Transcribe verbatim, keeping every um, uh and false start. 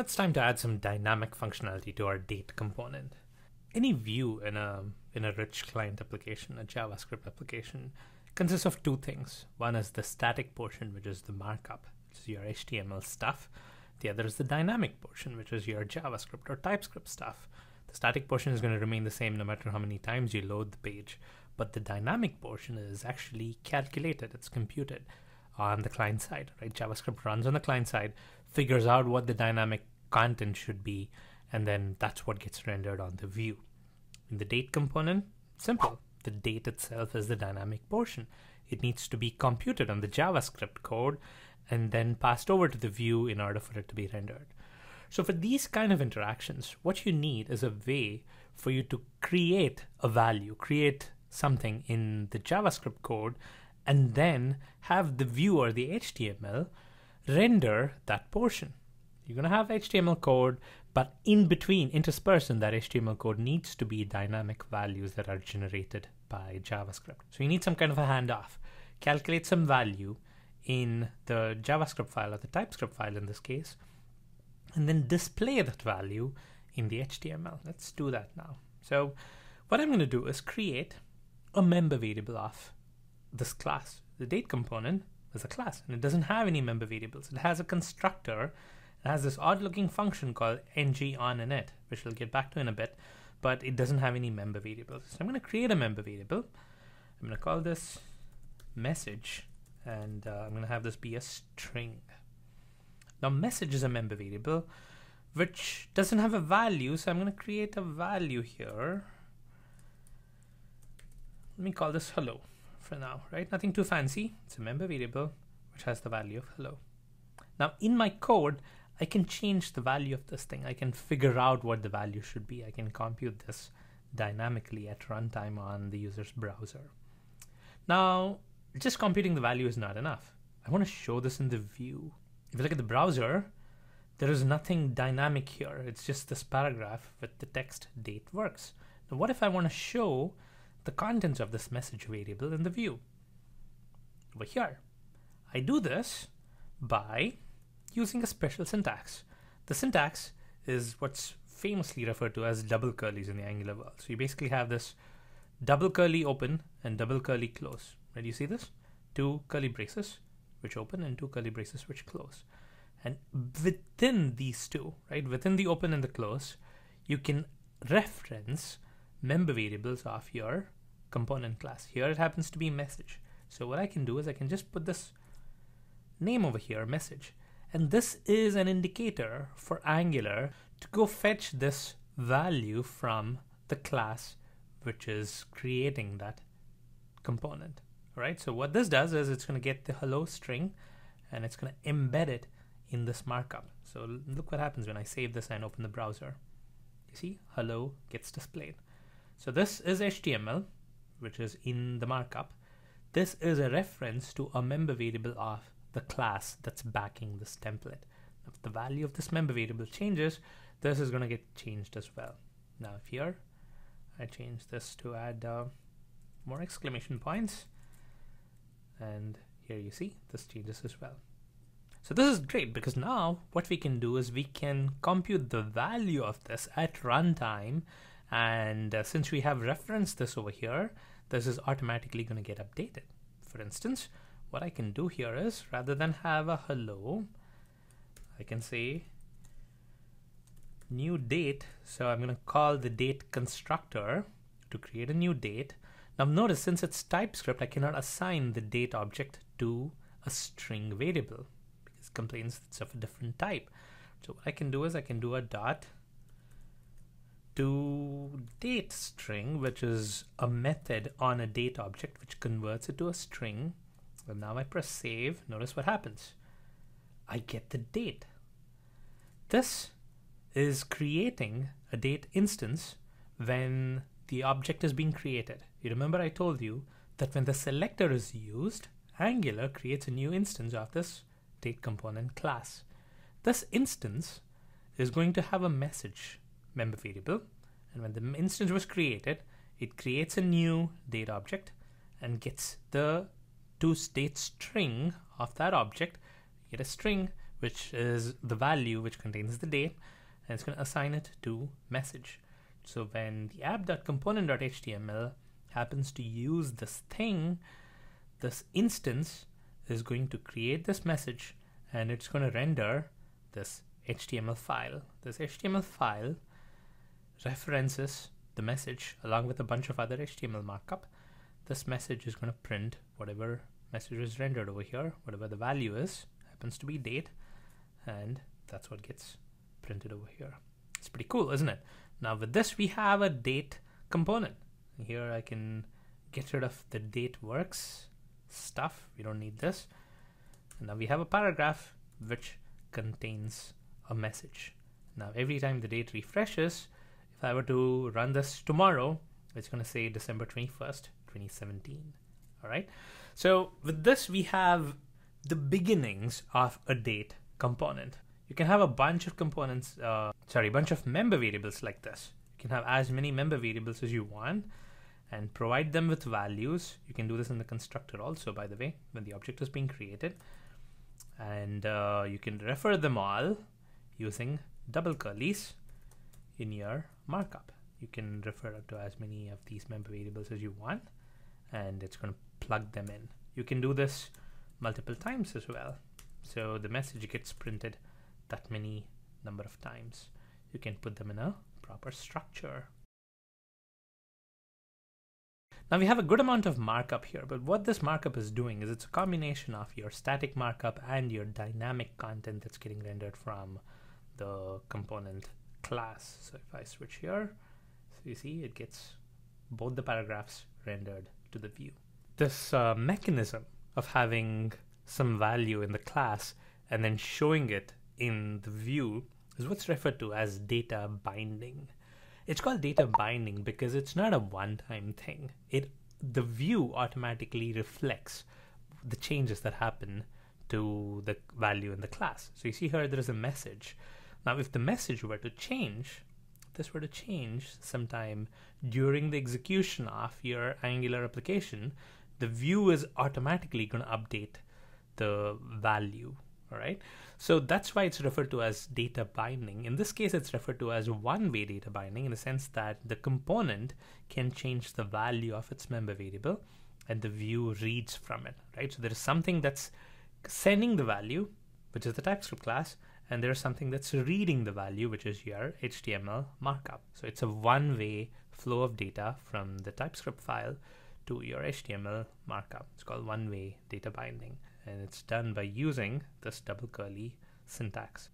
Now it's time to add some dynamic functionality to our date component. Any view in a, in a rich client application, a JavaScript application, consists of two things. One is the static portion, which is the markup, which is your H T M L stuff. The other is the dynamic portion, which is your JavaScript or TypeScript stuff. The static portion is going to remain the same no matter how many times you load the page, but the dynamic portion is actually calculated, it's computed on the client side, right? JavaScript runs on the client side, figures out what the dynamic content should be, and then that's what gets rendered on the view. In the date component, simple. The date itself is the dynamic portion. It needs to be computed on the JavaScript code and then passed over to the view in order for it to be rendered. So for these kind of interactions, what you need is a way for you to create a value, create something in the JavaScript code, and then have the view or the H T M L render that portion. You're going to have H T M L code, but in between, interspersed in that H T M L code needs to be dynamic values that are generated by JavaScript. So you need some kind of a handoff. Calculate some value in the JavaScript file or the TypeScript file in this case, and then display that value in the H T M L. Let's do that now. So what I'm going to do is create a member variable of this class. The date component is a class and it doesn't have any member variables. It has a constructor. It has this odd looking function called ngOnInit, which we'll get back to in a bit, but it doesn't have any member variables. So I'm going to create a member variable. I'm going to call this message, and uh, I'm going to have this be a string. Now message is a member variable which doesn't have a value, so I'm going to create a value here. Let me call this hello for now, right? Nothing too fancy. It's a member variable which has the value of hello. Now in my code, I can change the value of this thing. I can figure out what the value should be. I can compute this dynamically at runtime on the user's browser. Now, just computing the value is not enough. I want to show this in the view. If you look at the browser, there is nothing dynamic here. It's just this paragraph with the text date works. Now, what if I want to show the contents of this message variable in the view? Over here. I do this by using a special syntax. The syntax is what's famously referred to as double curlies in the Angular world. So you basically have this double curly open and double curly close. Right, you see this? Two curly braces which open and two curly braces which close. And within these two, right, within the open and the close, you can reference member variables of your component class. Here it happens to be message. So what I can do is I can just put this name over here, message. And this is an indicator for Angular to go fetch this value from the class which is creating that component. All right, so what this does is it's going to get the hello string and it's going to embed it in this markup. So look what happens when I save this and open the browser. You see, hello gets displayed. So this is H T M L, which is in the markup. This is a reference to a member variable of the class that's backing this template. If the value of this member variable changes, this is going to get changed as well. Now if here, I change this to add uh, more exclamation points. And here you see this changes as well. So this is great because now what we can do is we can compute the value of this at runtime. And uh, since we have referenced this over here, this is automatically going to get updated. For instance, what I can do here is rather than have a hello, I can say new date. So I'm going to call the date constructor to create a new date. Now notice, since it's TypeScript, I cannot assign the date object to a string variable because it complains it's of a different type. So what I can do is I can do a dot to date string, which is a method on a date object, which converts it to a string. And now I press save. Notice what happens. I get the date. This is creating a date instance when the object is being created. You remember I told you that when the selector is used, Angular creates a new instance of this date component class. This instance is going to have a message member variable, and when the instance was created, it creates a new date object and gets the toState string of that object. You get a string which is the value which contains the date, and it's going to assign it to message. So when the app.component.html happens to use this thing, this instance is going to create this message, and it's going to render this H T M L file. This H T M L file references the message along with a bunch of other H T M L markup. This message is going to print whatever message is rendered over here, whatever the value is, happens to be date, and that's what gets printed over here. It's pretty cool, isn't it? Now with this, we have a date component. Here I can get rid of the date works stuff. We don't need this. And now we have a paragraph which contains a message. Now every time the date refreshes, if I were to run this tomorrow, it's going to say December twenty-first, twenty seventeen. All right. So with this, we have the beginnings of a date component. You can have a bunch of components, uh, sorry, a bunch of member variables like this. You can have as many member variables as you want and provide them with values. You can do this in the constructor also, by the way, when the object is being created. And uh, you can refer them all using double curlies in your markup. You can refer to as many of these member variables as you want, and it's going to plug them in. You can do this multiple times as well. So the message gets printed that many number of times. You can put them in a proper structure. Now we have a good amount of markup here, but what this markup is doing is it's a combination of your static markup and your dynamic content that's getting rendered from the component class. So if I switch here, so you see it gets both the paragraphs rendered to the view. This uh, mechanism of having some value in the class and then showing it in the view is what's referred to as data binding. It's called data binding because it's not a one-time thing. It, the view automatically reflects the changes that happen to the value in the class. So you see here, there is a message. Now, if the message were to change, if this were to change sometime during the execution of your Angular application, the view is automatically going to update the value. All right. So that's why it's referred to as data binding. In this case, it's referred to as one-way data binding in the sense that the component can change the value of its member variable and the view reads from it, right? So there is something that's sending the value, which is the TypeScript class, and there's something that's reading the value, which is your H T M L markup. So it's a one-way flow of data from the TypeScript file to your H T M L markup. It's called one-way data binding. And it's done by using this double curly syntax.